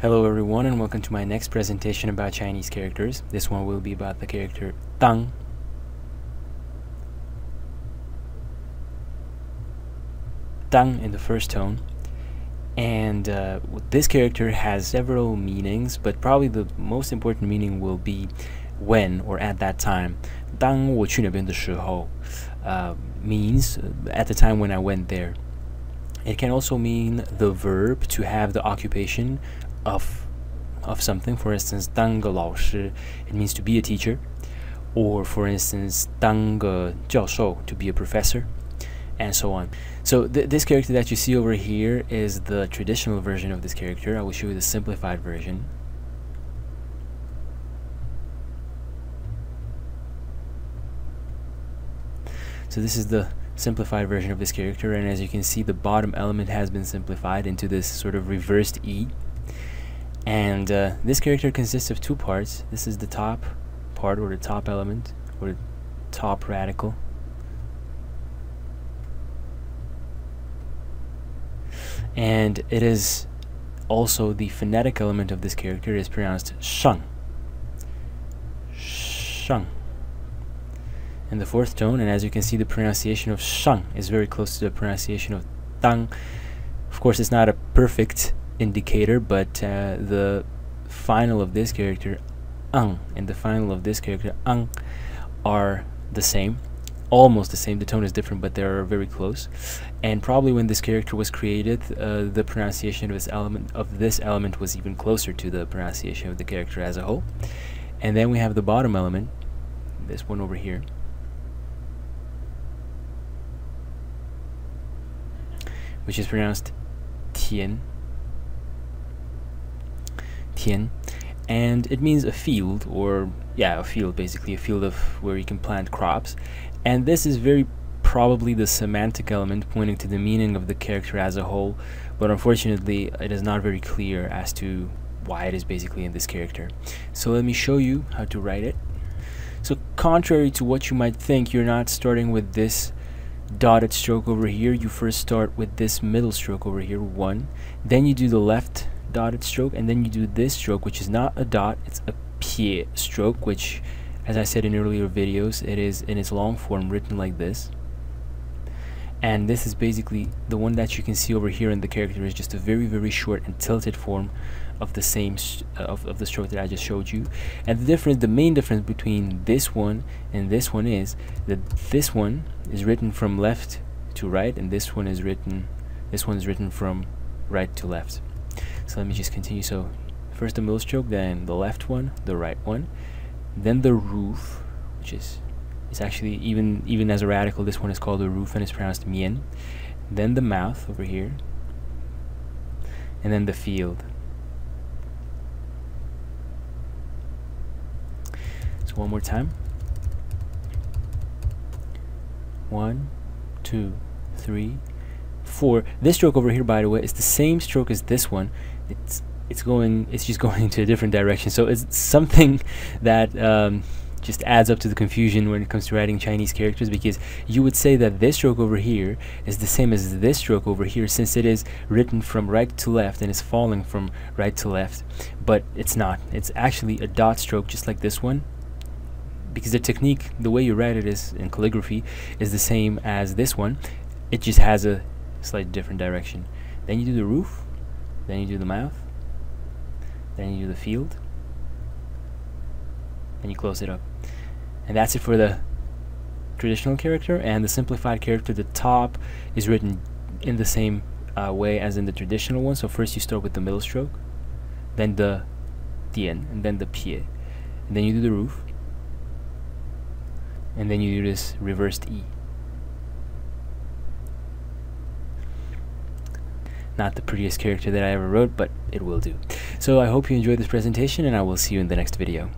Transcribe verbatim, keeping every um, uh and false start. Hello everyone, and welcome to my next presentation about Chinese characters. This one will be about the character Tang. Tang in the first tone. And uh, this character has several meanings, but probably the most important meaning will be when or at that time. 当我去那边的时候, uh, means at the time when I went there. It can also mean the verb to have the occupation of of something. For instance, 当个老师, it means to be a teacher. Or for instance, 当个教授, to be a professor. And so on. So th this character that you see over here is the traditional version of this character. I will show you the simplified version. So this is the simplified version of this character, and as you can see, the bottom element has been simplified into this sort of reversed E. And uh, this character consists of two parts. This is the top part, or the top element, or the top radical. And it is also the phonetic element of this character is pronounced shang. Shang. In the fourth tone, and as you can see, the pronunciation of shang is very close to the pronunciation of tang. Of course, it's not a perfect indicator, but uh, the final of this character, ang, and the final of this character, ang, are the same. Almost the same. The tone is different, but they are very close. And probably when this character was created, uh, the pronunciation of this element of this element was even closer to the pronunciation of the character as a whole. And then we have the bottom element, this one over here. Which is pronounced tian. Tian. And it means a field, or yeah, a field, basically a field of where you can plant crops. And this is very probably the semantic element pointing to the meaning of the character as a whole, but unfortunately it is not very clear as to why it is basically in this character. So let me show you how to write it. So contrary to what you might think, you're not starting with this dotted stroke over here. You first start with this middle stroke over here, one, then you do the left dotted stroke, and then you do this stroke, which is not a dot, it's a pie stroke, which, as I said in earlier videos, it is in its long form written like this. And this is basically the one that you can see over here in the character is just a very very short and tilted form of the same uh, of, of the stroke that I just showed you. And the difference, the main difference between this one and this one is that this one is written from left to right, and this one is written this one is written from right to left. So let me just continue. So first the middle stroke, then the left one, the right one, then the roof, which is it's actually even even as a radical, this one is called the roof and it's pronounced mien, then the mouth over here, and then the field. So one more time, one, two, three, four. This stroke over here, by the way, is the same stroke as this one. It's it's going it's just going into a different direction. So it's something that um, just adds up to the confusion when it comes to writing Chinese characters, because you would say that this stroke over here is the same as this stroke over here, since it is written from right to left and is falling from right to left, but it's not. It's actually a dot stroke, just like this one, because the technique, the way you write it is in calligraphy, is the same as this one. It just has a slightly different direction. Then you do the roof, then you do the mouth, then you do the field, and you close it up. And that's it for the traditional character. And the simplified character, the top is written in the same uh, way as in the traditional one. So first you start with the middle stroke, then the tien, and then the pie, and then you do the roof, and then you do this reversed E. Not the prettiest character that I ever wrote, but it will do. So I hope you enjoyed this presentation, and I will see you in the next video.